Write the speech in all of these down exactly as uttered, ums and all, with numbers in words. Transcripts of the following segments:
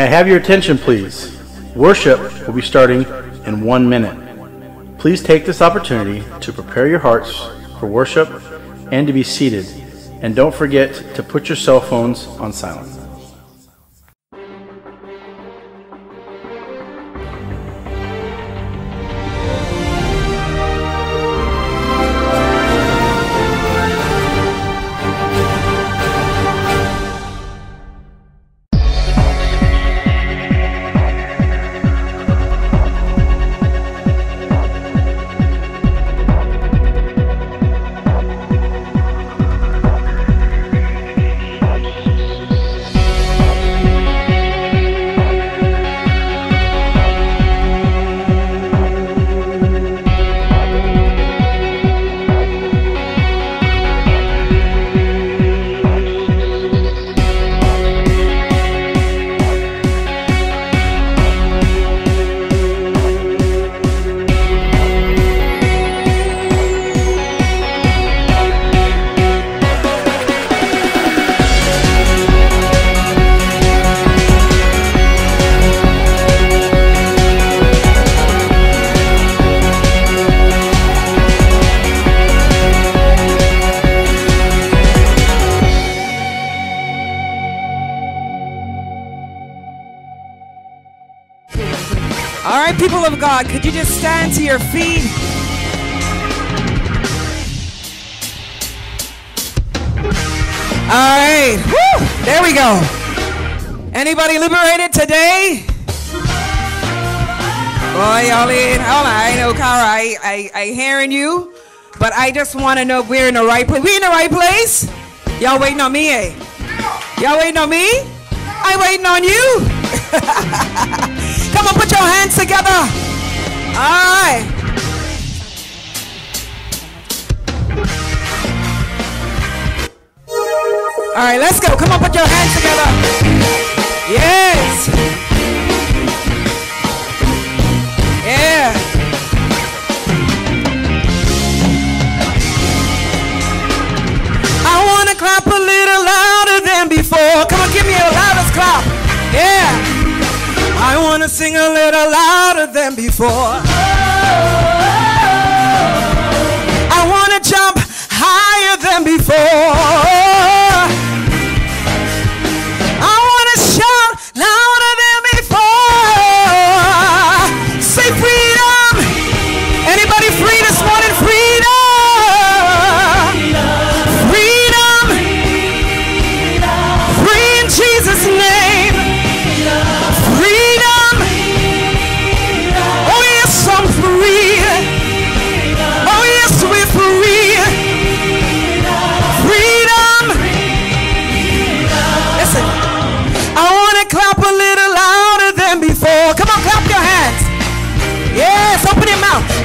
May I have your attention, please? Worship will be starting in one minute. Please take this opportunity to prepare your hearts for worship and to be seated. And don't forget to put your cell phones on silent. Could you just stand to your feet? All right. Woo! There we go. Anybody liberated today? Boy, y'all in. All right. Okay, all right. I, I hearing you, but I just want to know if we're in the right place. We in the right place? Y'all waiting on me, eh? Y'all waiting on me? I waiting on you. Come on, put your hands together. All right. All right, let's go. Come on, put your hands together. Yes. Yeah. I want to clap a little louder than before. Come on, give me a loudest clap. Yeah. I wanna sing a little louder than before. I wanna jump higher than before. I wanna shout louder than before. Say freedom. Anybody free this morning? Freedom. Freedom. Free in Jesus' name.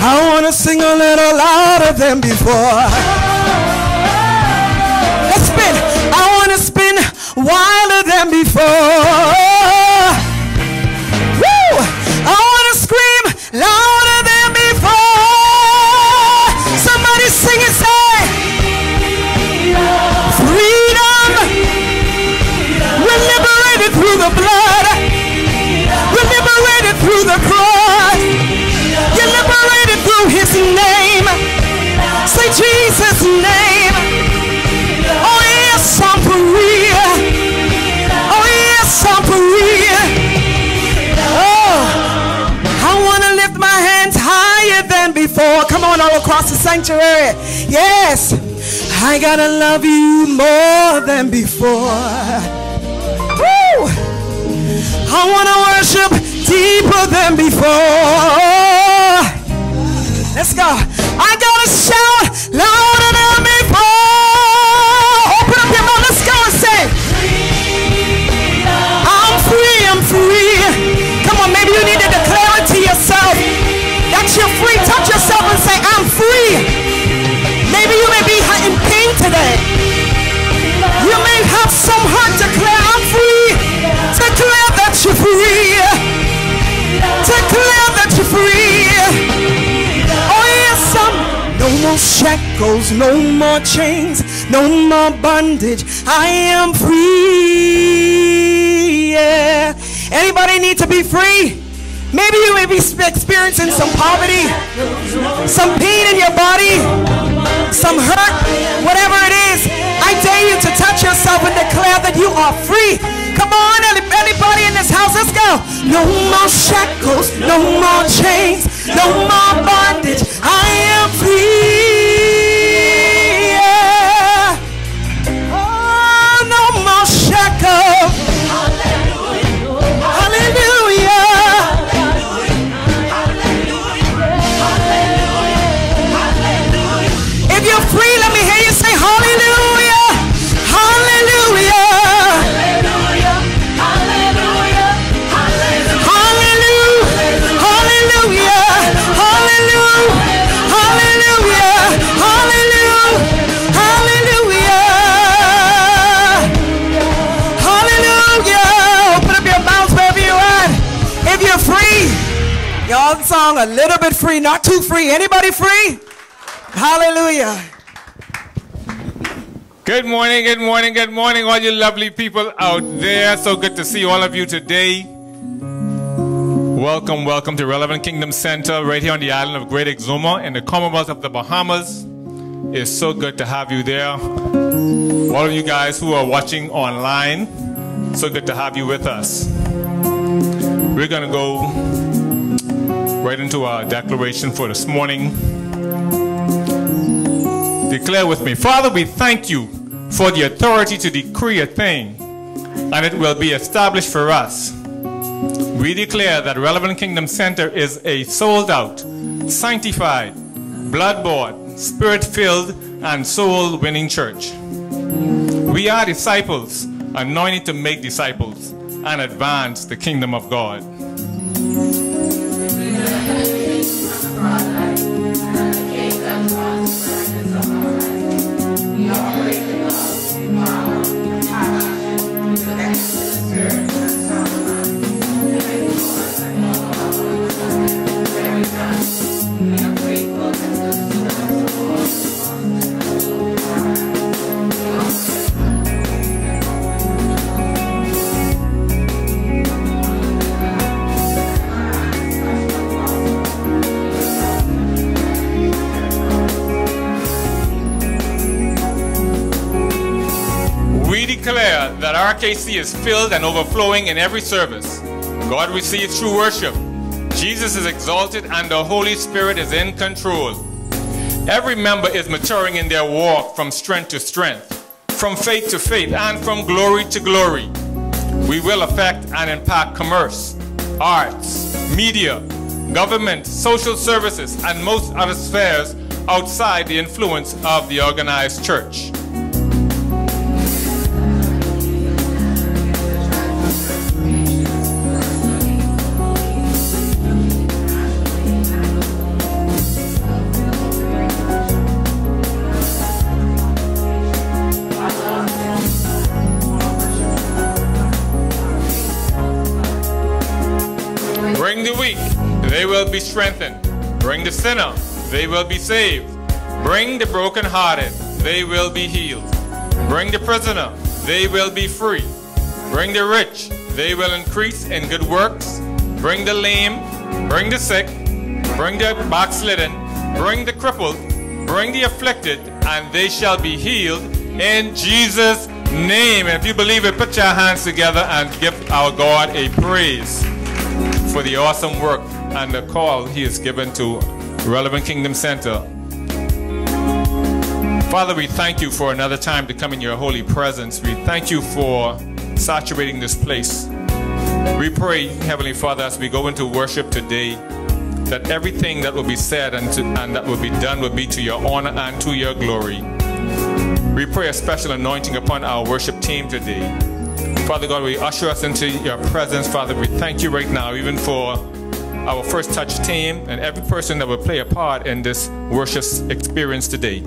I wanna sing a little louder than before. Let's spin. I wanna spin wilder than before. Woo! I wanna scream louder than before. Somebody sing and say, freedom. We're liberated through the blood. We're liberated through the cross. You're liberated through his name. Say Jesus' name. Oh yes, I'm free. Oh yes, I'm free. Oh, I want to lift my hands higher than before. Come on, all across the sanctuary. Yes, I gotta love you more than before. Woo! I want to worship deeper than before. Let's go. I gotta shout louder than before. Open up your mouth. Let's go and say, freedom. I'm free, I'm free. Come on, maybe you need to declare it to yourself. That you're free. Touch yourself and say, I'm free. Maybe you may be in pain today. You may have some hurt. Declare, I'm free. Declare that you're free. Declare that you're free. No more shackles, no more chains, no more bondage. I am free, yeah. Anybody need to be free? Maybe you may be experiencing some poverty, some pain in your body, some hurt, whatever it is. I dare you to touch yourself and declare that you are free. Come on, anybody in this house, let's go. No more shackles, no more chains, no more bondage. I am free. Yeah. Oh, no more shackles. Song a little bit free, not too free. Anybody free? Hallelujah. Good morning, good morning, good morning, all you lovely people out there. So good to see all of you today. Welcome, welcome to Relevant Kingdom Center right here on the island of Great Exuma in the Commonwealth of the Bahamas. It's so good to have you there. All of you guys who are watching online, so good to have you with us. We're going to go right into our declaration for this morning. Declare with me. Father, we thank you for the authority to decree a thing, and it will be established for us. We declare that Relevant Kingdom Center is a sold-out, sanctified, blood-bought, spirit-filled, and soul-winning church. We are disciples, anointed to make disciples and advance the kingdom of God. That R K C is filled and overflowing in every service. God receives true worship. Jesus is exalted and the Holy Spirit is in control. Every member is maturing in their walk from strength to strength, from faith to faith, and from glory to glory. We will affect and impact commerce, arts, media, government, social services, and most other spheres outside the influence of the organized church. Be strengthened. Bring the sinner, they will be saved. Bring the brokenhearted, they will be healed. Bring the prisoner, they will be free. Bring the rich, they will increase in good works. Bring the lame, bring the sick, bring the backslidden, bring the crippled, bring the afflicted, and they shall be healed in Jesus' name. And if you believe it, put your hands together and give our God a praise for the awesome work and the call he has given to Relevant Kingdom Center. Father, we thank you for another time to come in your holy presence. We thank you for saturating this place. We pray, Heavenly Father, as we go into worship today, that everything that will be said and, to, and that will be done will be to your honor and to your glory. We pray a special anointing upon our worship team today. Father God, we usher us into your presence. Father, we thank you right now, even for our First Touch team and every person that will play a part in this worship experience today.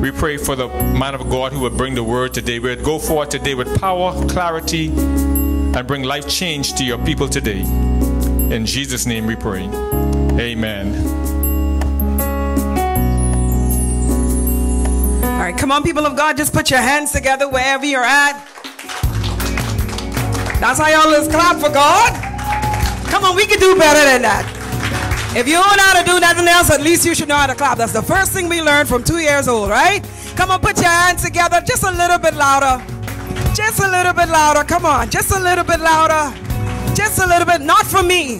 We pray for the man of God who will bring the word today. We will go forward today with power, clarity, and bring life change to your people today. In Jesus' name we pray. Amen. All right, come on, people of God, just put your hands together wherever you're at. That's how y'all let's clap for God. Come on, we can do better than that. If you don't know how to do nothing else, at least you should know how to clap. That's the first thing we learned from two years old, right? Come on, put your hands together just a little bit louder. Just a little bit louder. Come on, just a little bit louder. Just a little bit, not for me.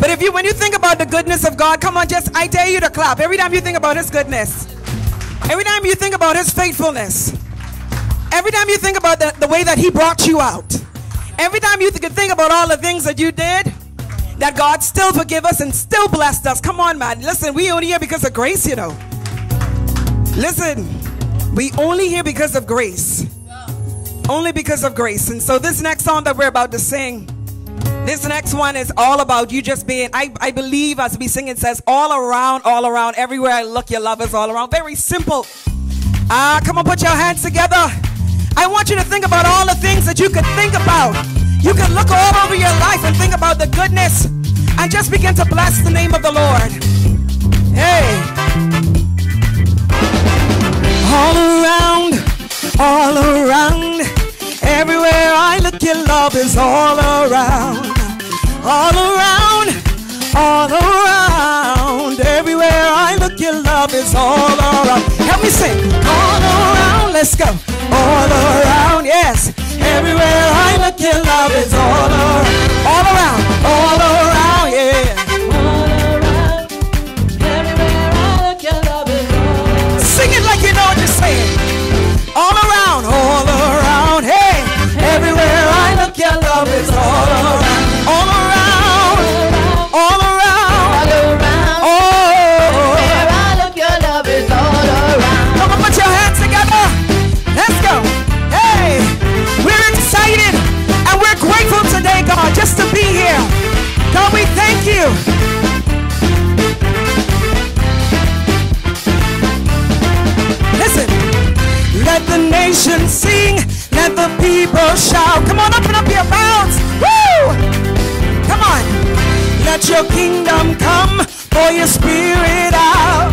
But if you, when you think about the goodness of God, come on, just, I dare you to clap. Every time you think about His goodness. Every time you think about His faithfulness. Every time you think about the, the way that He brought you out. Every time you th- think about all the things that you did, that God still forgive us and still blessed us. Come on, man. Listen, we only here because of grace, you know. Listen, we only here because of grace. Only because of grace. And so this next song that we're about to sing, this next one is all about you just being, I, I believe as we sing it says, all around, all around, everywhere I look, your love is all around. Very simple. Ah, come on, put your hands together. I want you to think about all the things that you could think about. You can look all over your life and think about the goodness and just begin to bless the name of the Lord. Hey. All around, all around, everywhere I look, your love is all around. All around, all around, everywhere I look, your love is all around. Help me sing. All around, let's go. All around, yes. Everywhere I look, your love is all around. All around, all around, yeah. All around, everywhere I look, your love is all around. Sing it like you know what you're saying. All around, all around, hey. Everywhere I look, your love is all around. All around. Just to be here. God, we thank you. Listen. Let the nation sing. Let the people shout. Come on, open up your mouths. Woo! Come on. Let your kingdom come. Pour your spirit out.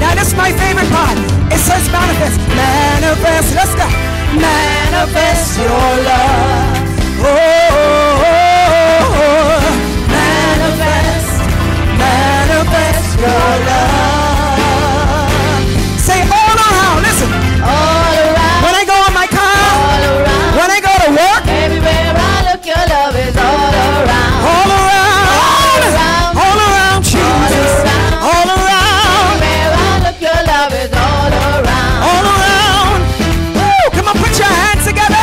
Now, this is my favorite part. It says manifest. Manifest. Let's go. Manifest your love. Oh, oh, oh, oh. Manifest, manifest your love. Say all around, listen. All around. When I go on my car, all around. When I go to work, everywhere I look, your love is all around. All around, all around, all around, Jesus. All around, everywhere I look, your love is all around. All around. Woo! Come on, put your hands together.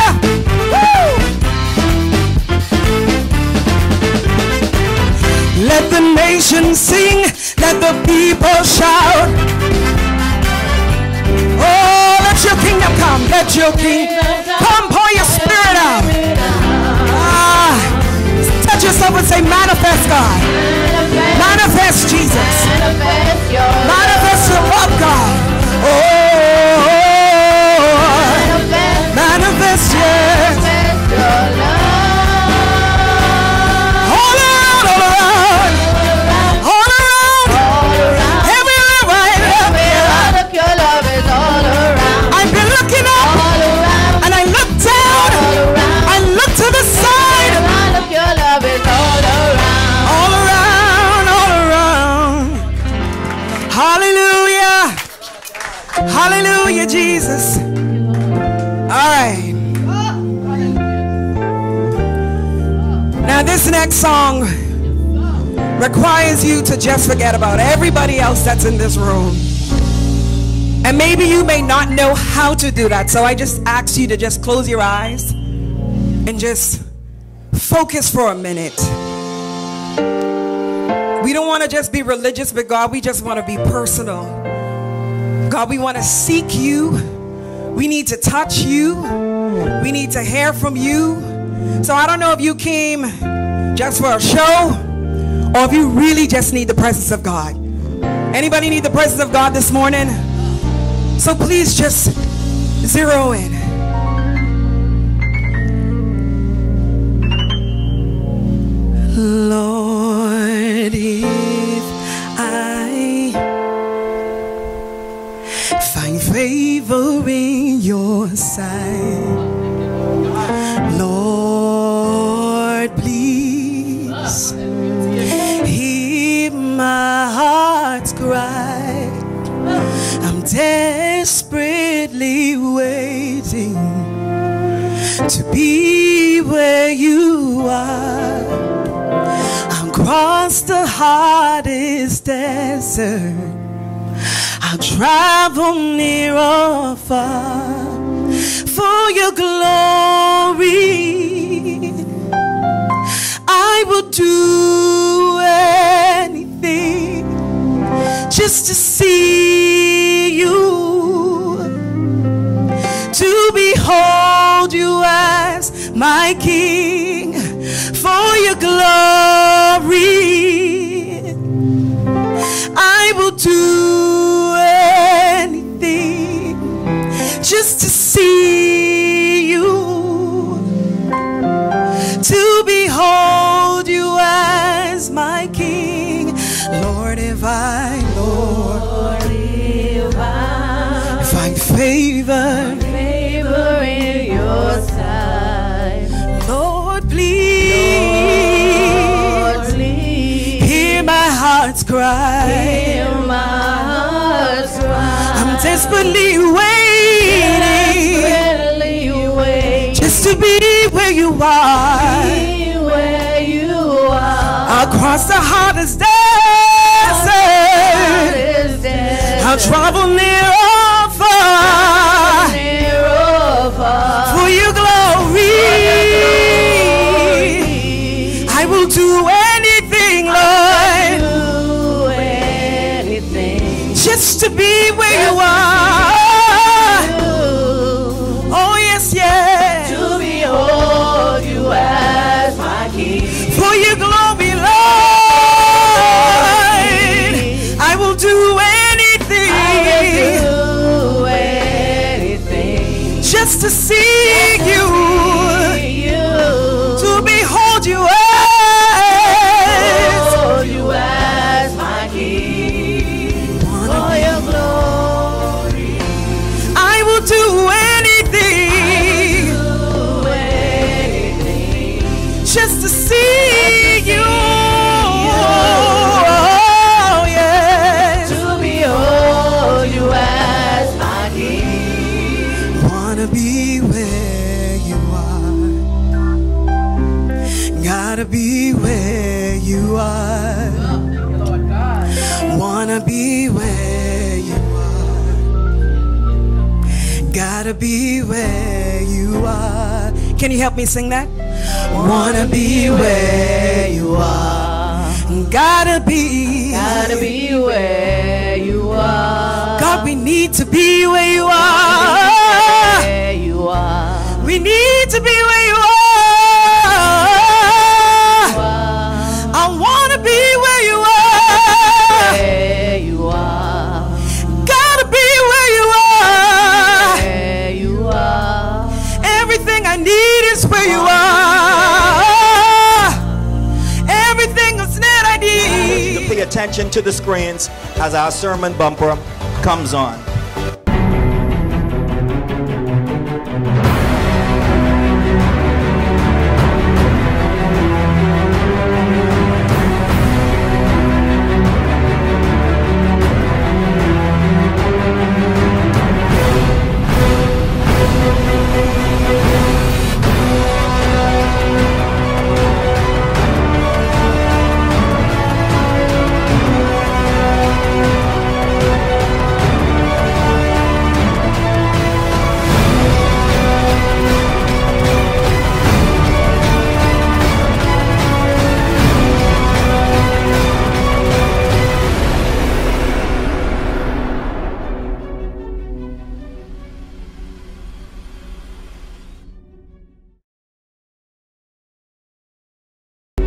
Let the nation sing, let the people shout. Oh, let your kingdom come, let your kingdom come, pour your spirit out. Ah, touch yourself and say, manifest God, manifest Jesus, manifest your love, God. Oh, manifest your love. Hallelujah, Jesus. All right. Now this next song requires you to just forget about everybody else that's in this room. And maybe you may not know how to do that. So I just ask you to just close your eyes and just focus for a minute. We don't want to just be religious with God. We just want to be personal. God, we want to seek you. We need to touch you. We need to hear from you. So I don't know if you came just for a show or if you really just need the presence of God. Anybody need the presence of God this morning? So please just zero in. Lord, if I find favor in your sight, Lord. desperately waiting to be where you are. I'll cross the hardest desert, I'll travel near or far for your glory. I will do anything just to see you, to behold you as my King. For your glory, I will do anything just to see you, to behold you as my King. Lord, if I favor, favor in your sight, Lord, please, Lord, please hear my heart's cry. Hear my heart's cry. I'm desperately waiting, desperately waiting just to be where you are. Be where you are. Across the hardest desert, desert, I'll travel near. For your glory, I will do anything, Lord, just to be where you are. Oh yes, yes, to behold you as my King. For your glory, Lord, I will do anything. Just to see, just to you, see you, to behold you as, behold you as my King. For your glory, I will do anything, will do anything just to see, just to you, see you. Gotta be where you are. Wanna be where you are. Gotta be where you are. Can you help me sing that? Wanna be where you are. Gotta be. Gotta be where you are. God, we need to be where you are. Where you are. We need to be where you are. Attention to the screens as our sermon bumper comes on.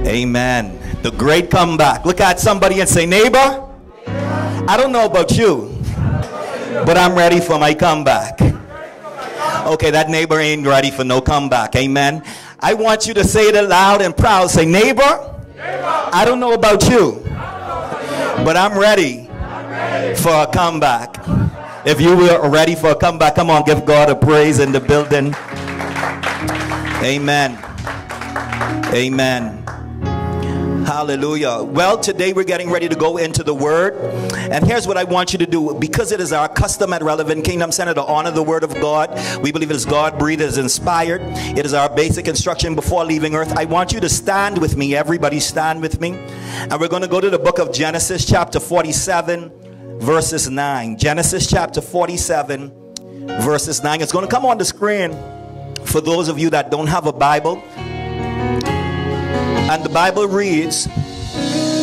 Amen. The great comeback. Look at somebody and say, neighbor, I don't know about you, but I'm ready for my comeback. Okay, that neighbor ain't ready for no comeback. Amen. I want you to say it loud and proud. Say, neighbor, I don't know about you, but I'm ready for a comeback. If you were ready for a comeback, come on, give God a praise in the building. Amen. Amen. Hallelujah. Well, today we're getting ready to go into the Word. And here's what I want you to do. Because it is our custom at Relevant Kingdom Center to honor the Word of God. We believe it is God-breathed, it is inspired. It is our basic instruction before leaving earth. I want you to stand with me. Everybody stand with me. And we're going to go to the book of Genesis chapter forty-seven, verses nine. Genesis chapter forty-seven, verses nine. It's going to come on the screen for those of you that don't have a Bible. And the Bible reads,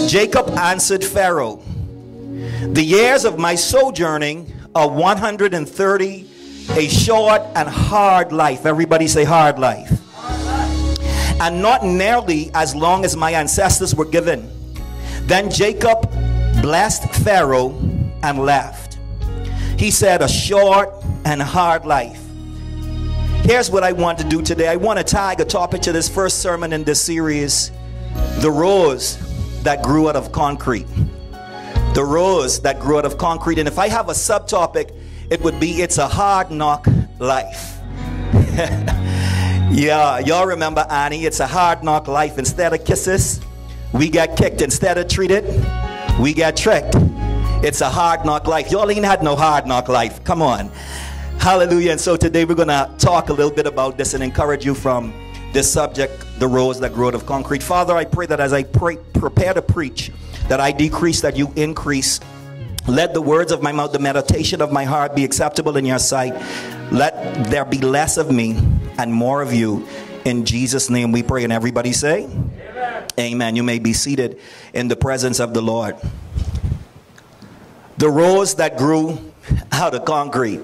Jacob answered Pharaoh, the years of my sojourning are one hundred thirty, a short and hard life. Everybody say hard life. Hard life. And not nearly as long as my ancestors were given. Then Jacob blessed Pharaoh and left. He said, a short and hard life. Here's what I want to do today. I want to tag a topic to this first sermon in this series. The rose that grew out of concrete. The rose that grew out of concrete. And if I have a subtopic, it would be it's a hard knock life. Yeah, y'all remember Annie. It's a hard knock life. Instead of kisses, we got kicked. Instead of treated, we got tricked. It's a hard knock life. Y'all ain't had no hard knock life. Come on. Hallelujah. And so today we're going to talk a little bit about this and encourage you from this subject, the rose that grew out of concrete. Father, I pray that as I pray, prepare to preach, that I decrease, that you increase. Let the words of my mouth, the meditation of my heart be acceptable in your sight. Let there be less of me and more of you. In Jesus' name we pray. And everybody say, amen. Amen. You may be seated in the presence of the Lord. The rose that grew out of concrete.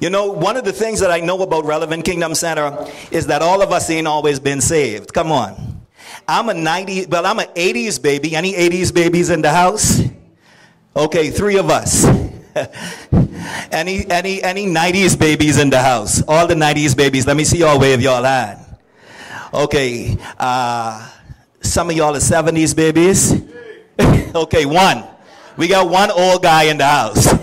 You know, one of the things that I know about Relevant Kingdom Center is that all of us ain't always been saved. Come on. I'm a nineties, well, I'm an eighties baby. Any eighties babies in the house? Okay, three of us. any, any, any nineties babies in the house? All the nineties babies. Let me see y'all wave y'all hand. Okay, uh, some of y'all are seventies babies. Okay, one. We got one old guy in the house.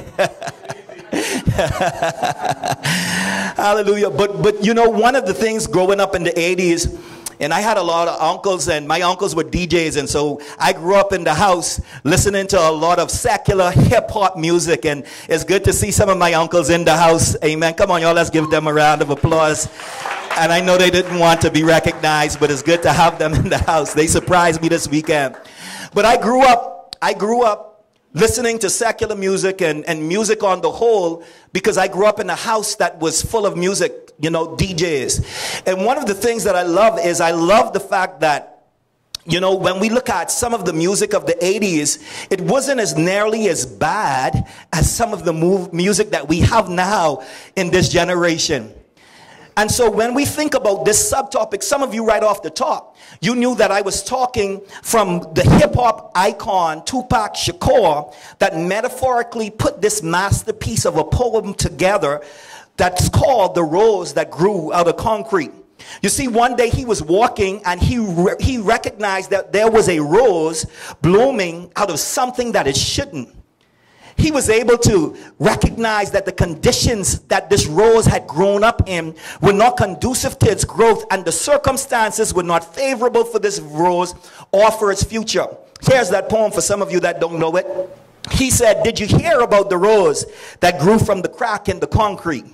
Hallelujah. But but you know, one of the things growing up in the eighties, and I had a lot of uncles, and my uncles were D Js, and so I grew up in the house listening to a lot of secular hip-hop music, and it's good to see some of my uncles in the house. Amen. Come on, y'all, let's give them a round of applause. And I know they didn't want to be recognized, but it's good to have them in the house. They surprised me this weekend. But I grew up, I grew up listening to secular music and, and music on the whole, because I grew up in a house that was full of music, you know, D Js. And one of the things that I love is I love the fact that, you know, when we look at some of the music of the eighties, it wasn't as nearly as bad as some of the move, music that we have now in this generation. And so when we think about this subtopic, some of you right off the top, you knew that I was talking from the hip-hop icon Tupac Shakur, that metaphorically put this masterpiece of a poem together that's called The Rose That Grew Out of Concrete. You see, one day he was walking and he, re he recognized that there was a rose blooming out of something that it shouldn't. He was able to recognize that the conditions that this rose had grown up in were not conducive to its growth, and the circumstances were not favorable for this rose or for its future. Here's that poem for some of you that don't know it. He said, did you hear about the rose that grew from the crack in the concrete?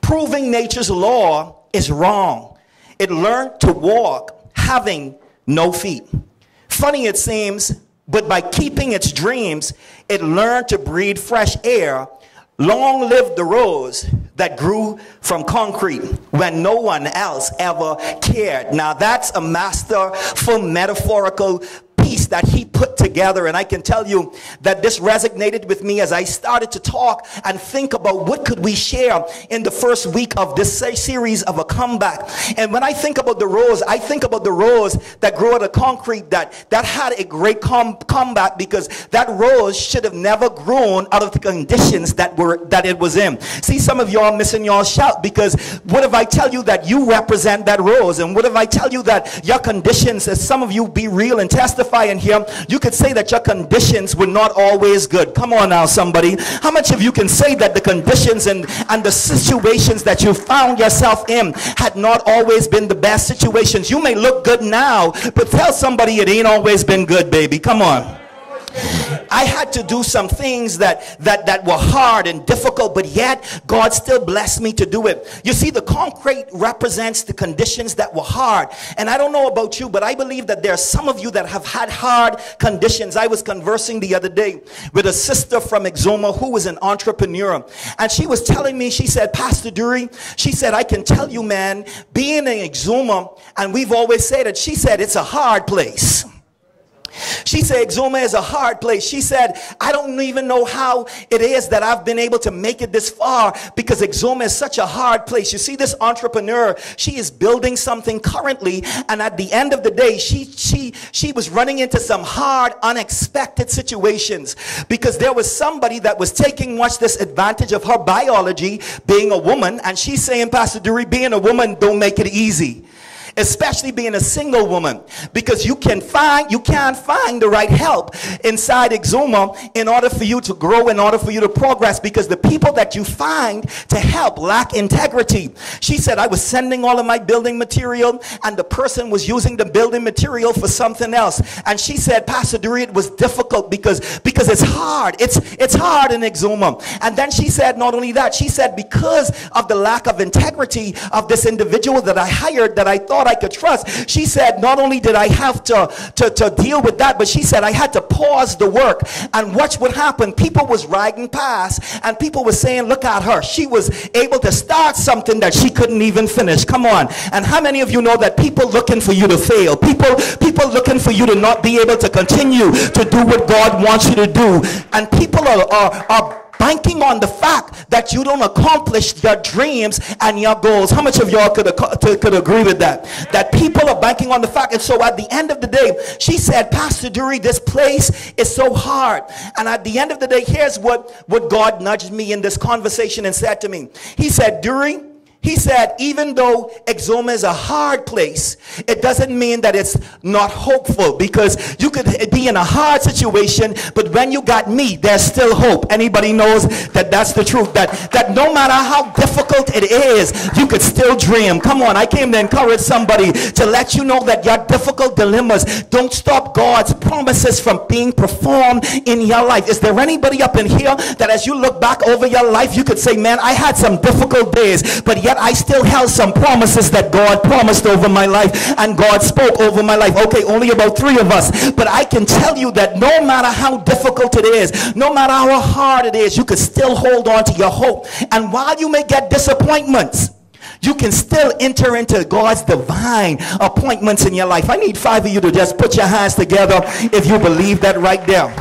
Proving nature's law is wrong. It learned to walk, having no feet. Funny it seems, but by keeping its dreams, it learned to breathe fresh air. Long lived the rose that grew from concrete when no one else ever cared. Now that's a masterful metaphorical piece that he put together. And I can tell you that this resonated with me as I started to talk and think about what could we share in the first week of this series of a comeback. And when I think about the rose, I think about the rose that grew out of concrete that, that had a great com comeback, because that rose should have never grown out of the conditions that, were, that it was in. See, some of y'all missing y'all shout, because what if I tell you that you represent that rose? And what if I tell you that your conditions, as some of you be real and testify and in here, you could say that your conditions were not always good. Come on now, somebody. How much of you can say that the conditions and, and the situations that you found yourself in had not always been the best situations? You may look good now, but tell somebody it ain't always been good, baby. Come on. I had to do some things that, that, that were hard and difficult, but yet God still blessed me to do it. You see, the concrete represents the conditions that were hard. And I don't know about you, but I believe that there are some of you that have had hard conditions. I was conversing the other day with a sister from Exuma who was an entrepreneur. And she was telling me, she said, Pastor Dury, she said, I can tell you, man, being in Exuma, and we've always said it, she said, it's a hard place. She said, Exuma is a hard place. She said, I don't even know how it is that I've been able to make it this far, because Exuma is such a hard place. You see, this entrepreneur, she is building something currently, and at the end of the day, she, she, she was running into some hard, unexpected situations, because there was somebody that was taking, watch this, advantage of her biology, being a woman, and she's saying, Pastor Dury, being a woman don't make it easy. Especially being a single woman, because you can find you can't find the right help inside Exuma in order for you to grow, in order for you to progress, because the people that you find to help lack integrity. She said, I was sending all of my building material, and the person was using the building material for something else. And she said, Pastor Dury, it was difficult because because it's hard. It's it's hard in Exuma. And then she said, not only that, she said, because of the lack of integrity of this individual that I hired, that I thought I could trust, she said, not only did I have to, to, to deal with that, but she said I had to pause the work and watch what happened. People was riding past and people were saying, look at her, she was able to start something that she couldn't even finish. Come on. And how many of you know that people looking for you to fail, people people looking for you to not be able to continue to do what God wants you to do, and people are, are, are banking on the fact that you don't accomplish your dreams and your goals. How much of y'all could, could agree with that? That people are banking on the fact. And so at the end of the day, she said, Pastor Dury, this place is so hard. And at the end of the day, here's what, what God nudged me in this conversation and said to me. He said, Dury, he said, even though Exuma is a hard place, it doesn't mean that it's not hopeful, because you could be in a hard situation, but when you got me, there's still hope. Anybody knows that that's the truth, that, that no matter how difficult it is, you could still dream. Come on, I came to encourage somebody, to let you know that your difficult dilemmas don't stop God's promises from being performed in your life. Is there anybody up in here that as you look back over your life, you could say, man, I had some difficult days, but yet I still held some promises that God promised over my life and God spoke over my life? Okay, only about three of us, but I can tell you that no matter how difficult it is, no matter how hard it is, you can still hold on to your hope. And while you may get disappointments, you can still enter into God's divine appointments in your life. I need five of you to just put your hands together if you believe that right there.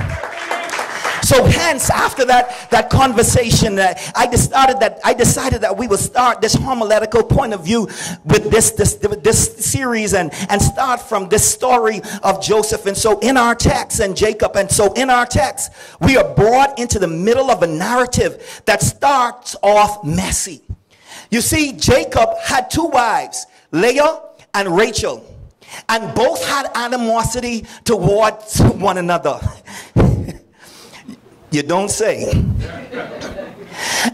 So hence, after that, that conversation, uh, I decided that I decided that we would start this homiletical point of view with this, this, this series, and, and start from this story of Joseph. And so in our text, and Jacob, and so in our text, we are brought into the middle of a narrative that starts off messy. You see, Jacob had two wives, Leah and Rachel, and both had animosity towards one another. You don't say.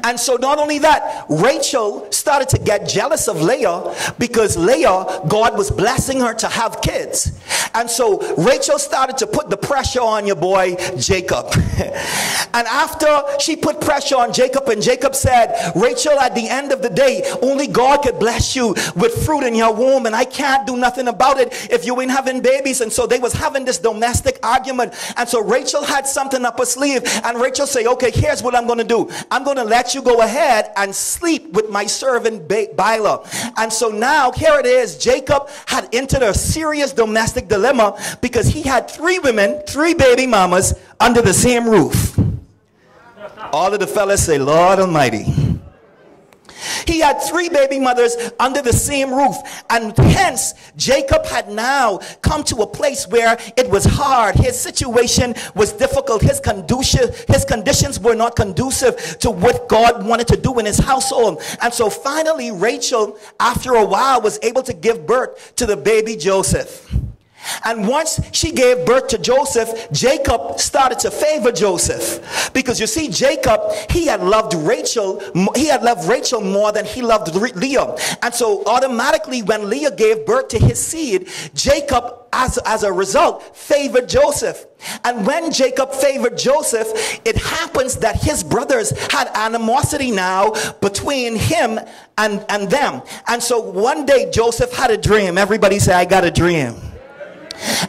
And so not only that, Rachel started to get jealous of Leah, because Leah, God was blessing her to have kids. And so Rachel started to put the pressure on your boy Jacob. And after she put pressure on Jacob, and Jacob said, Rachel, at the end of the day, only God could bless you with fruit in your womb, and I can't do nothing about it if you ain't having babies. And so they was having this domestic argument. And so Rachel had something up her sleeve, and Rachel said, okay, here's what I'm going to do. I'm going to let you go ahead and sleep with my servant Bilah. And so now here it is, Jacob had entered a serious domestic dilemma, because he had three women, three baby mamas under the same roof. All of the fellas say, Lord Almighty. He had three baby mothers under the same roof, and hence Jacob had now come to a place where it was hard. His situation was difficult. His conducive, his conditions were not conducive to what God wanted to do in his household. And so finally Rachel, after a while, was able to give birth to the baby Joseph. And once she gave birth to Joseph, Jacob started to favor Joseph. Because you see, Jacob, he had loved Rachel, he had loved Rachel more than he loved Leah. And so automatically when Leah gave birth to his seed, Jacob, as, as a result, favored Joseph. And when Jacob favored Joseph, it happens that his brothers had animosity now between him and, and them. And so one day Joseph had a dream. Everybody say, I got a dream.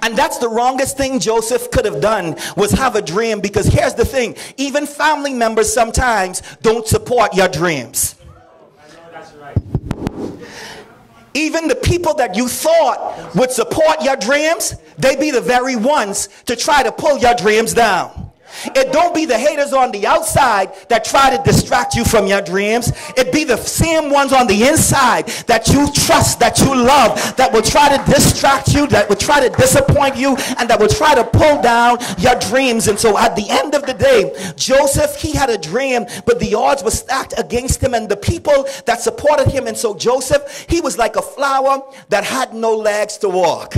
And that's the wrongest thing Joseph could have done, was have a dream. Because here's the thing, even family members sometimes don't support your dreams. Even the people that you thought would support your dreams, they be the very ones to try to pull your dreams down. It don't be the haters on the outside that try to distract you from your dreams. It be the same ones on the inside that you trust, that you love, that will try to distract you, that will try to disappoint you, and that will try to pull down your dreams. And so at the end of the day, Joseph, he had a dream, but the odds were stacked against him and the people that supported him. And so Joseph, he was like a flower that had no legs to walk.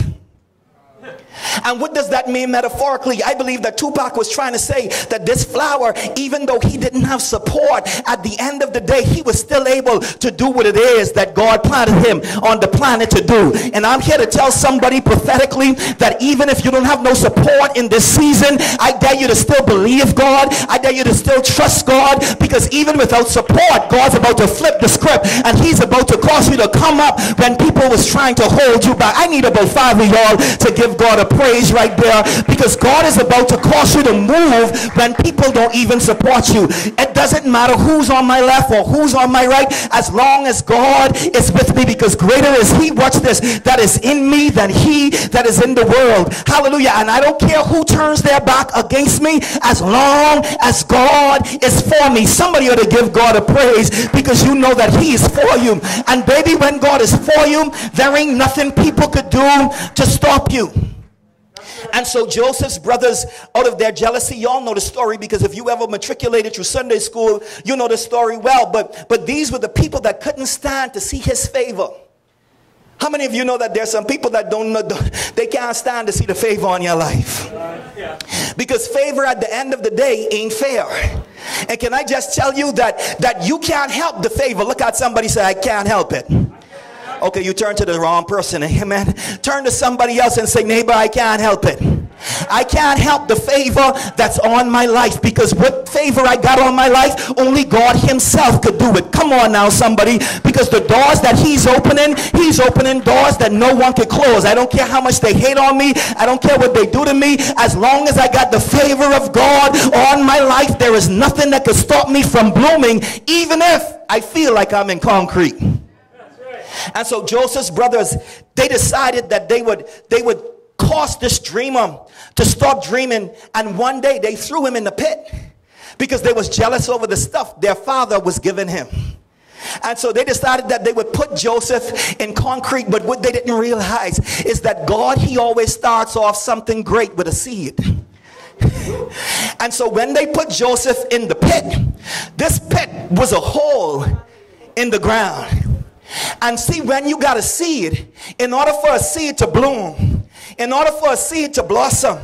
And what does that mean metaphorically? I believe that Tupac was trying to say that this flower, even though he didn't have support, at the end of the day, he was still able to do what it is that God planted him on the planet to do. And I'm here to tell somebody prophetically that even if you don't have no support in this season, I dare you to still believe God. I dare you to still trust God, because even without support, God's about to flip the script and he's about to cause you to come up when people was trying to hold you back. I need about five of y'all to give God a praise right there, because God is about to cause you to move when people don't even support you. It doesn't matter who's on my left or who's on my right, as long as God is with me, because greater is he, watch this, that is in me than he that is in the world. Hallelujah. And I don't care who turns their back against me, as long as God is for me. Somebody ought to give God a praise, because you know that he is for you. And baby, when God is for you, there ain't nothing people could do to stop you. And so Joseph's brothers, out of their jealousy, y'all know the story, because if you ever matriculated through Sunday school, you know the story well. But, but these were the people that couldn't stand to see his favor. How many of you know that there's some people that don't know, they can't stand to see the favor on your life? Because favor at the end of the day ain't fair. And can I just tell you that, that you can't help the favor? Look at somebody, say, I can't help it. Okay, you turn to the wrong person, amen. Turn to somebody else and say, neighbor, I can't help it. I can't help the favor that's on my life, because what favor I got on my life, only God himself could do it. Come on now, somebody, because the doors that he's opening, he's opening doors that no one could close. I don't care how much they hate on me. I don't care what they do to me. As long as I got the favor of God on my life, there is nothing that could stop me from blooming, even if I feel like I'm in concrete. And so Joseph's brothers, they decided that they would, they would cause this dreamer to stop dreaming. And one day they threw him in the pit, because they was jealous over the stuff their father was giving him. And so they decided that they would put Joseph in concrete. But what they didn't realize is that God, he always starts off something great with a seed. And so when they put Joseph in the pit, this pit was a hole in the ground. And see, when you got a seed, in order for a seed to bloom, in order for a seed to blossom,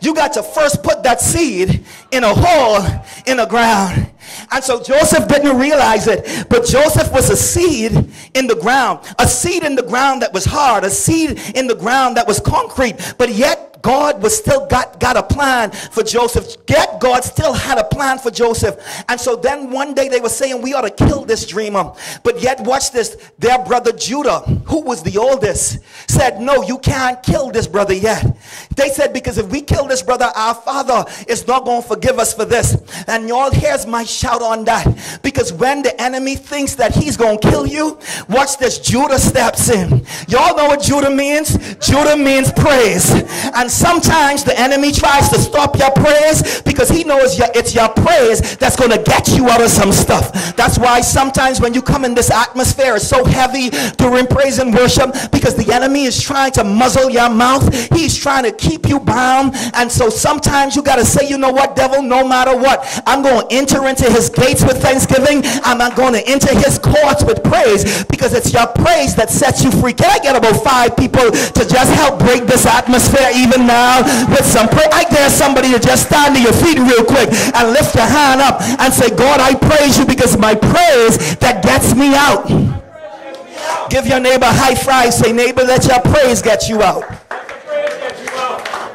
you got to first put that seed in a hole in the ground. And so Joseph didn't realize it, but Joseph was a seed in the ground, a seed in the ground that was hard, a seed in the ground that was concrete, but yet God was still got, got a plan for Joseph. Yet God still had a plan for Joseph. And so then one day they were saying, we ought to kill this dreamer. But yet, watch this, their brother Judah, who was the oldest, said, no, you can't kill this brother yet. They said, because if we kill this brother, our father is not going to forgive us for this. And y'all, here's my shout on that. Because when the enemy thinks that he's going to kill you, watch this, Judah steps in. Y'all know what Judah means? Judah means praise. And sometimes the enemy tries to stop your prayers because he knows your, it's your prayers that's going to get you out of some stuff. That's why sometimes when you come in, this atmosphere is so heavy during praise and worship, because the enemy is trying to muzzle your mouth. He's trying to keep you bound. And so sometimes you got to say, you know what, devil, no matter what, I'm going to enter into his gates with thanksgiving. I'm not going to enter his courts with praise, because it's your praise that sets you free. Can I get about five people to just help break this atmosphere even now with some prayer? I dare somebody to just stand to your feet real quick and lift your hand up and say, God, I praise you because my praise that gets me out. Give your neighbor a high five. Say, neighbor, let your praise get you out.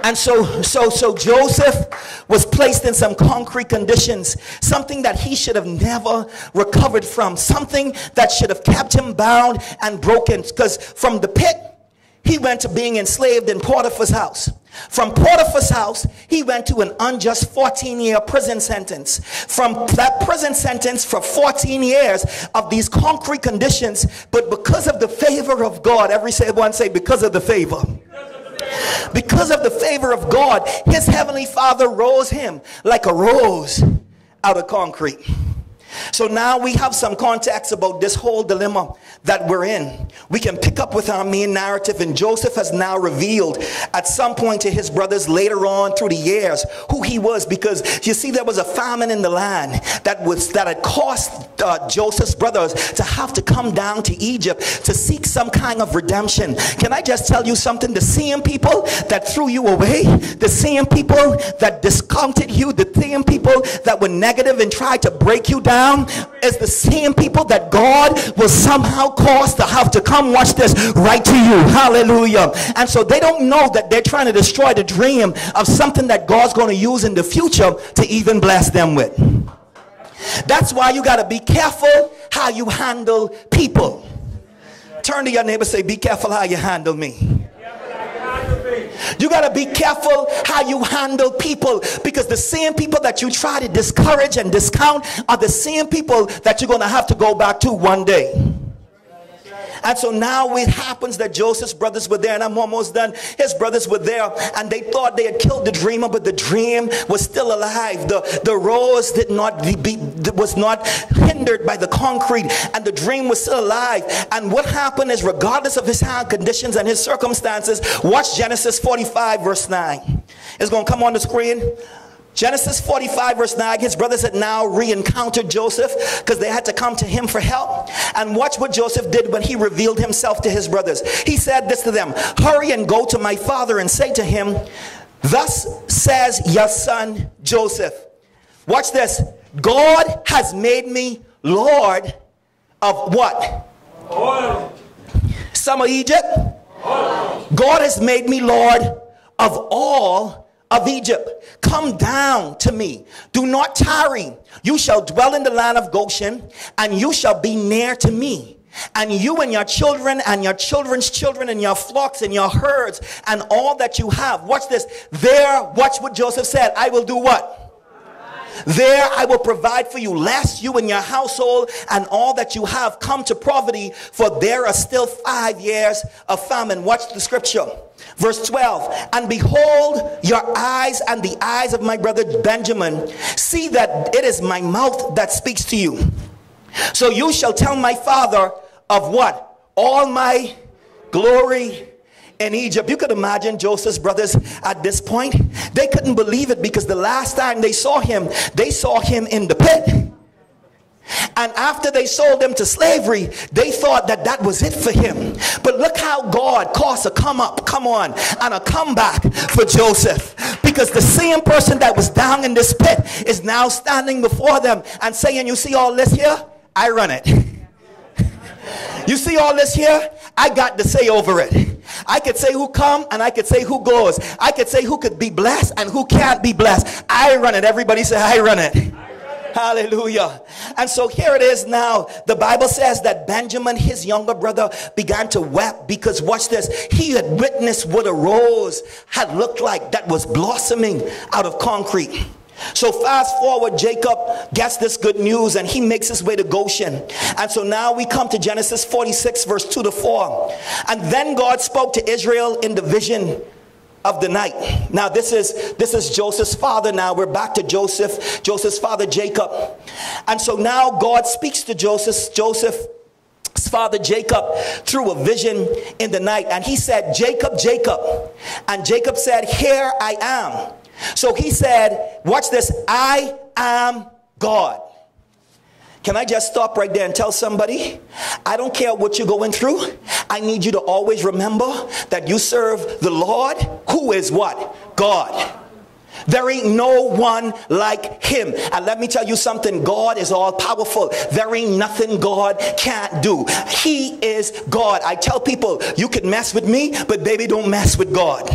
And so, so, so Joseph was placed in some concrete conditions, something that he should have never recovered from, something that should have kept him bound and broken. Because from the pit, he went to being enslaved in Potiphar's house. From Potiphar's house, he went to an unjust fourteen year prison sentence. From that prison sentence for fourteen years of these concrete conditions, but because of the favor of God, every one say, because of the favor. Because of the favor of God, his heavenly Father rose him like a rose out of concrete. So now we have some context about this whole dilemma that we're in. We can pick up with our main narrative, and Joseph has now revealed at some point to his brothers later on through the years who he was, because you see there was a famine in the land that was that had caused uh, Joseph's brothers to have to come down to Egypt to seek some kind of redemption. Can I just tell you something? The same people that threw you away, the same people that discounted you, the same people that were negative and tried to break you down, is the same people that God will somehow cause to have to come, watch this, right to you. Hallelujah. And so they don't know that they're trying to destroy the dream of something that God's going to use in the future to even bless them with. That's why you got to be careful how you handle people. Turn to your neighbor and say, be careful how you handle me. You got to be careful how you handle people, because the same people that you try to discourage and discount are the same people that you're going to have to go back to one day. And so now it happens that Joseph's brothers were there, and I'm almost done. His brothers were there, and they thought they had killed the dreamer, but the dream was still alive. The, the rose did not be, was not hindered by the concrete, and the dream was still alive. And what happened is, regardless of his hard conditions and his circumstances, watch Genesis forty-five verse nine. It's going to come on the screen. Genesis forty-five verse nine, his brothers had now re-encountered Joseph because they had to come to him for help. And watch what Joseph did when he revealed himself to his brothers. He said this to them, hurry and go to my father and say to him, thus says your son Joseph. Watch this. God has made me Lord of what? Oil. Some of Egypt? Oil. God has made me Lord of all of Egypt. Come down to me. Do not tarry. You shall dwell in the land of Goshen, and you shall be near to me. And you and your children and your children's children and your flocks and your herds and all that you have. Watch this. There, watch what Joseph said. I will do what? There I will provide for you, lest you and your household and all that you have come to poverty, for there are still five years of famine. Watch the scripture. Verse twelve, and behold, your eyes and the eyes of my brother Benjamin see that it is my mouth that speaks to you. So you shall tell my father of what? All my glory in Egypt. You could imagine Joseph's brothers at this point. They couldn't believe it, because the last time they saw him, they saw him in the pit. And after they sold him to slavery, they thought that that was it for him. But look how God caused a come up, come on, and a comeback for Joseph. Because the same person that was down in this pit is now standing before them and saying, you see all this here? I run it. You see all this here? I got to say over it. I could say who come and I could say who goes. I could say who could be blessed and who can't be blessed. I run it. Everybody say, I run it. I run it. Hallelujah. And so here it is now. The Bible says that Benjamin, his younger brother, began to weep because, watch this, he had witnessed what a rose had looked like that was blossoming out of concrete. So fast forward, Jacob gets this good news and he makes his way to Goshen. And so now we come to Genesis forty-six verse two to four. And then God spoke to Israel in the vision of the night. Now this is this is Joseph's father. Now we're back to Joseph, Joseph's father Jacob. And so now God speaks to Joseph, Joseph's father Jacob through a vision in the night. And he said, Jacob, Jacob. And Jacob said, here I am. So he said, watch this, I am God. Can I just stop right there and tell somebody, I don't care what you're going through. I need you to always remember that you serve the Lord, who is what? God. There ain't no one like him. And let me tell you something, God is all powerful. There ain't nothing God can't do. He is God. I tell people, you can mess with me, but baby, don't mess with God.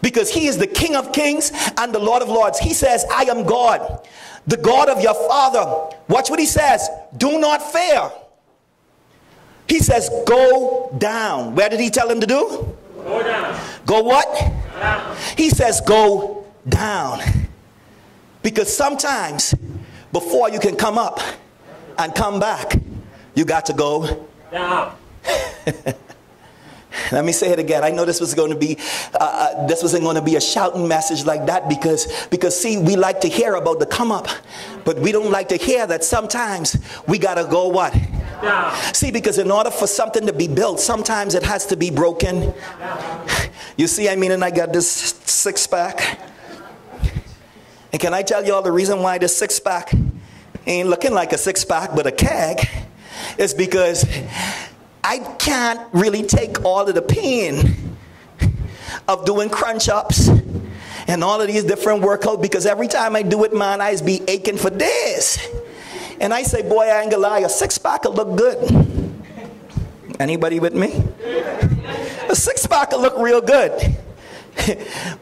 Because he is the King of Kings and the Lord of Lords. He says, I am God, the God of your father. Watch what he says. Do not fear. He says, go down. Where did he tell him to do? Go down. Go what? Go down. He says, go down. Because sometimes before you can come up and come back, you got to go down. Let me say it again. I know this was going to be, uh, this wasn't going to be a shouting message like that, because, because see, we like to hear about the come up, but we don't like to hear that sometimes we got to go what? Down. See, because in order for something to be built, sometimes it has to be broken. Down. You see, I mean, and I got this six pack. And can I tell y'all the reason why this six pack ain't looking like a six pack, but a keg, is because I can't really take all of the pain of doing crunch ups and all of these different workouts, because every time I do it, man, I be aching for days. And I say, boy, I ain't gonna lie, a six pack will look good. Anybody with me? A six pack will look real good.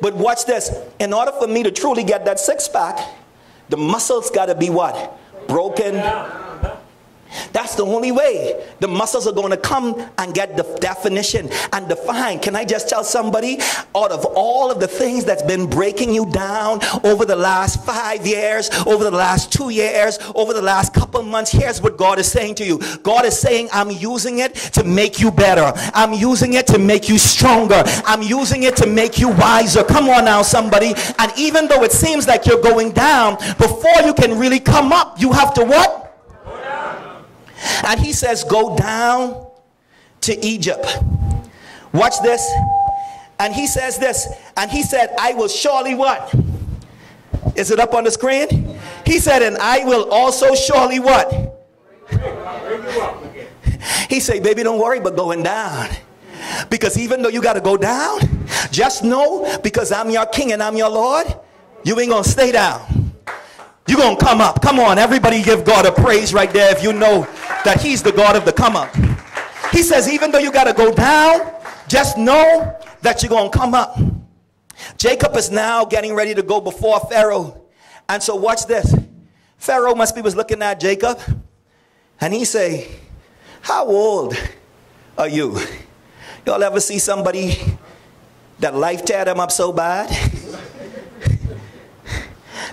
But watch this. In order for me to truly get that six pack, the muscles gotta be what? Broken. That's the only way the muscles are going to come and get the definition and define. Can I just tell somebody, out of all of the things that's been breaking you down over the last five years, over the last two years, over the last couple months, here's what God is saying to you. God is saying, I'm using it to make you better. I'm using it to make you stronger. I'm using it to make you wiser. Come on now, somebody. And even though it seems like you're going down, before you can really come up, you have to what? And he says, go down to Egypt. Watch this. And he says this. And he said, I will surely what? Is it up on the screen? He said, and I will also surely what? He said, baby, don't worry about going down. Because even though you got to go down, just know, because I'm your king and I'm your Lord, you ain't going to stay down. You're going to come up. Come on, everybody give God a praise right there if you know that he's the God of the come up. He says, even though you got to go down, just know that you're going to come up. Jacob is now getting ready to go before Pharaoh. And so watch this. Pharaoh must be was looking at Jacob. And he say, how old are you? Y'all ever see somebody that life tear them up so bad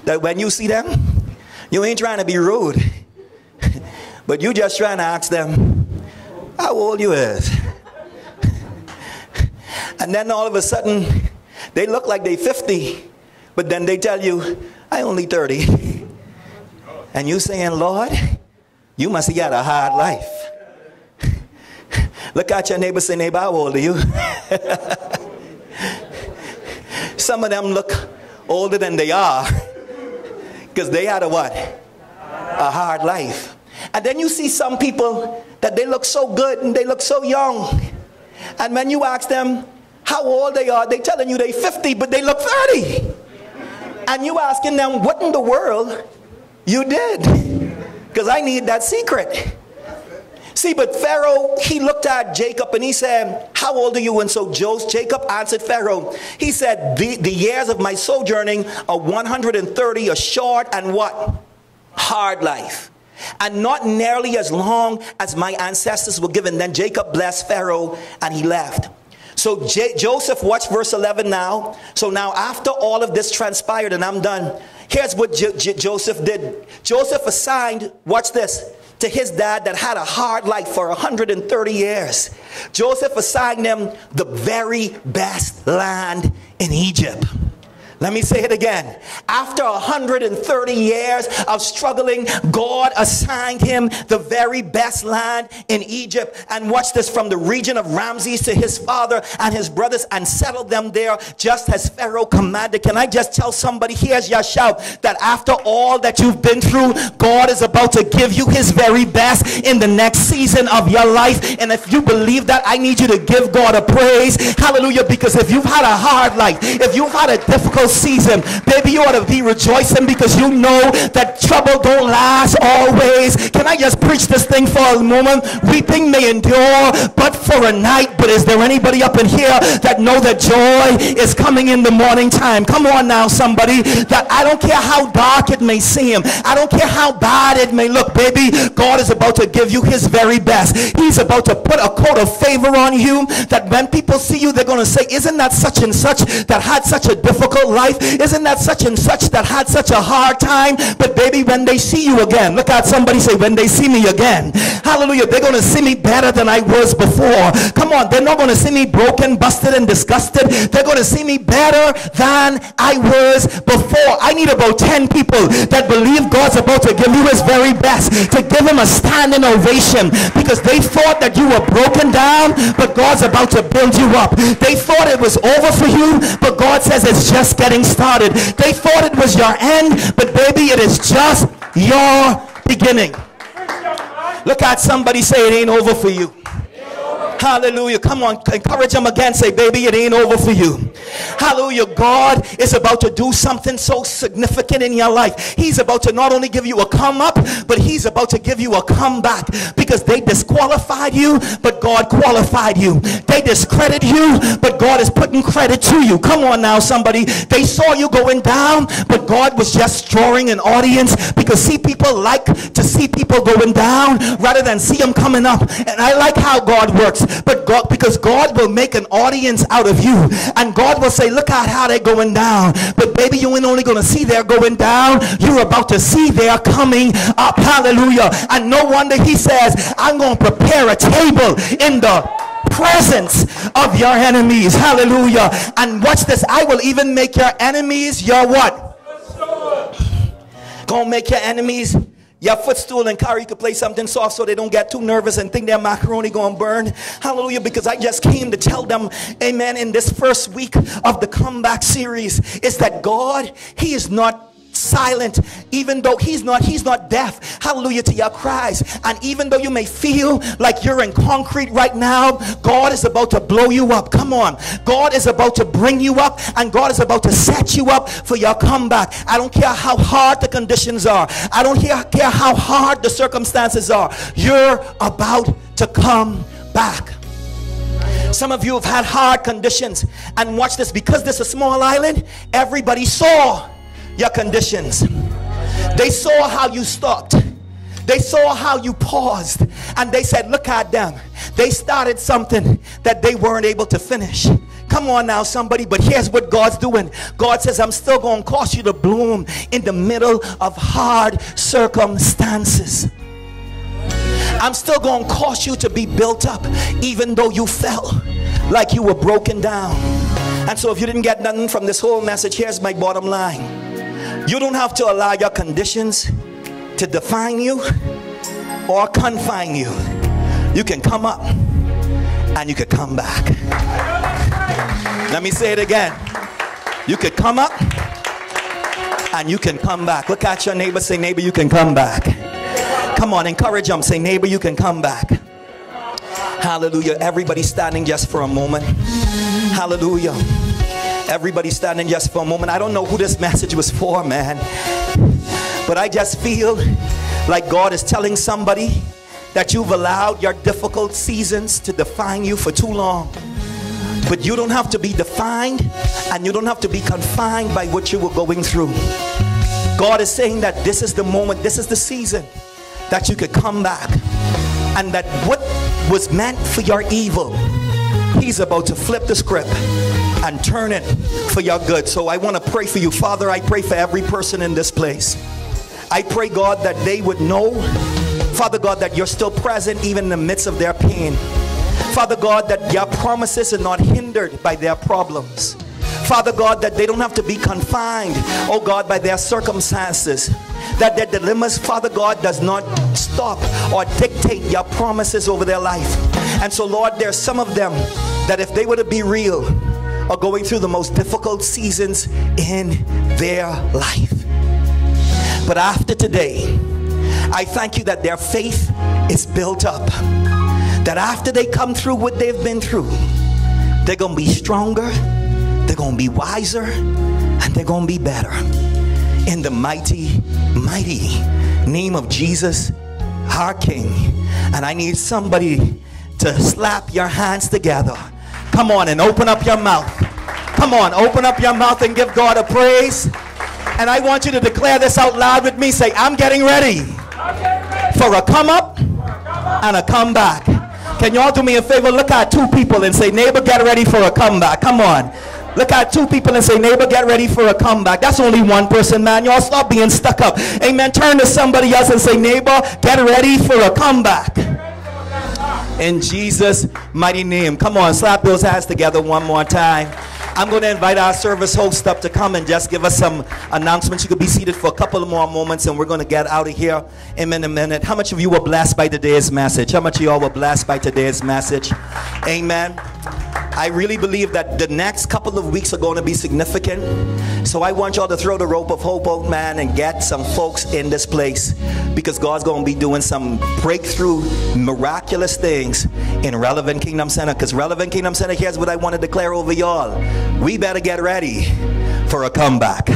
that when you see them, you ain't trying to be rude, but you just trying to ask them, how old you is? And then all of a sudden, they look like they fifty, but then they tell you, I only thirty. And you saying, Lord, you must have got a hard life. Look at your neighbor, say, neighbor, how old are you? Some of them look older than they are, because they had a what? A hard life. And then you see some people that they look so good and they look so young. And when you ask them how old they are, they telling you they fifty, but they look thirty. And you asking them, what in the world you did? Because I need that secret. See, but Pharaoh, he looked at Jacob and he said, how old are you? And so Joseph, Jacob answered Pharaoh. He said, the, the years of my sojourning are one hundred thirty, a short and what? Hard life. And not nearly as long as my ancestors were given. Then Jacob blessed Pharaoh and he left. So J Joseph, watch verse eleven now. So now after all of this transpired, and I'm done, here's what J J Joseph did. Joseph assigned, watch this, to his dad that had a hard life for one hundred thirty years. Joseph assigned them the very best land in Egypt. Let me say it again. After one hundred thirty years of struggling, God assigned him the very best land in Egypt. And watch this, from the region of Ramses to his father and his brothers, and settled them there just as Pharaoh commanded. Can I just tell somebody, here's your shout, that after all that you've been through, God is about to give you his very best in the next season of your life. And if you believe that, I need you to give God a praise. Hallelujah. Because if you've had a hard life, if you've had a difficult season, baby, you ought to be rejoicing, because you know that trouble don't last always. Can I just preach this thing for a moment? Weeping may endure but for a night, but is there anybody up in here that know that joy is coming in the morning time? Come on now, somebody. That I don't care how dark it may seem, I don't care how bad it may look, baby, God is about to give you his very best. He's about to put a coat of favor on you, that when people see you, they're going to say, isn't that such and such that had such a difficult life? Isn't that such and such that had such a hard time? But baby, when they see you again, look at somebody, say, when they see me again, hallelujah, they're going to see me better than I was before. Come on, they're not going to see me broken, busted, and disgusted. They're going to see me better than I was before. I need about ten people that believe God's about to give you his very best, to give him a standing ovation, because they thought that you were broken down, but God's about to build you up. They thought it was over for you, but God says it's just getting started. They thought it was your end, but baby, it is just your beginning. Look at somebody, say, it ain't over for you. Hallelujah. Come on, encourage them again. Say, baby, it ain't over for you. Hallelujah. God is about to do something so significant in your life. He's about to not only give you a come up, but he's about to give you a comeback. Because they disqualified you, but God qualified you. They discredit you, but God is putting credit to you. Come on now, somebody. They saw you going down, but God was just drawing an audience. Because see, people like to see people going down rather than see them coming up. And I like how God works. But God, because God will make an audience out of you, and God will say, look at how they're going down, but baby, you ain't only going to see they're going down, you're about to see they're coming up. Hallelujah. And no wonder he says, I'm going to prepare a table in the presence of your enemies. Hallelujah. And watch this, I will even make your enemies your what? Gonna make your enemies your footstool. And Kari, you could play something soft so they don't get too nervous and think their macaroni gonna burn. Hallelujah, because I just came to tell them, amen, in this first week of the comeback series, is that God, he is not silent. Even though he's not he's not deaf, hallelujah, to your cries. And even though you may feel like you're in concrete right now, God is about to blow you up. Come on, God is about to bring you up, and God is about to set you up for your comeback. I don't care how hard the conditions are, I don't care how hard the circumstances are, you're about to come back. Some of you have had hard conditions, and watch this, because this is a small island, everybody saw your conditions. They saw how you stopped, they saw how you paused, and they said, look at them, they started something that they weren't able to finish. Come on now, somebody. But here's what God's doing. God says, I'm still going to cause you to bloom in the middle of hard circumstances. I'm still going to cause you to be built up, even though you felt like you were broken down. And so if you didn't get nothing from this whole message, here's my bottom line. You don't have to allow your conditions to define you or confine you. You can come up and you can come back. Let me say it again. You can come up and you can come back. Look at your neighbor, say, neighbor, you can come back. Come on, encourage them, say, neighbor, you can come back. Hallelujah. Everybody standing just for a moment. Hallelujah. Everybody standing just for a moment. I don't know who this message was for, man, but I just feel like God is telling somebody that you've allowed your difficult seasons to define you for too long. But you don't have to be defined, and you don't have to be confined by what you were going through. God is saying that this is the moment, this is the season that you could come back, and that what was meant for your evil, he's about to flip the script and turn it for your good. So I want to pray for you. Father, I pray for every person in this place. I pray, God, that they would know Father God, that you're still present even in the midst of their pain. Father God, that your promises are not hindered by their problems. Father God, that they don't have to be confined, oh God, by their circumstances. That their dilemmas, Father God, does not stop or dictate your promises over their life. And so, Lord, there's some of them that if they were to be real, are going through the most difficult seasons in their life. But after today, I thank you that their faith is built up. That after they come through what they've been through, they're going to be stronger, they're going to be wiser, and they're going to be better. In the mighty, mighty name of Jesus, our King. And I need somebody to slap your hands together. Come on and open up your mouth. Come on, open up your mouth and give God a praise. And I want you to declare this out loud with me. Say, I'm getting ready for a come up and a comeback. Can y'all do me a favor? Look at two people and say, neighbor, get ready for a comeback. Come on. Look at two people and say, neighbor, get ready for a comeback. That's only one person, man. Y'all stop being stuck up. Amen. Turn to somebody else and say, neighbor, get ready for a comeback. In Jesus' mighty name. Come on, slap those hands together one more time. I'm going to invite our service host up to come and just give us some announcements. You could be seated for a couple of more moments and we're going to get out of here in a minute. How much of you were blessed by today's message? How much of y'all were blessed by today's message? Amen. I really believe that the next couple of weeks are going to be significant. So I want y'all to throw the rope of hope out, man, and get some folks in this place, because God's going to be doing some breakthrough, miraculous things in Relevant Kingdom Center. Because Relevant Kingdom Center, here's what I want to declare over y'all. We better get ready for a comeback,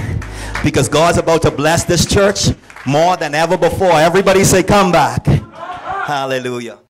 because God's about to bless this church more than ever before. Everybody say comeback. Hallelujah.